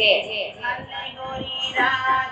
Jai Jai.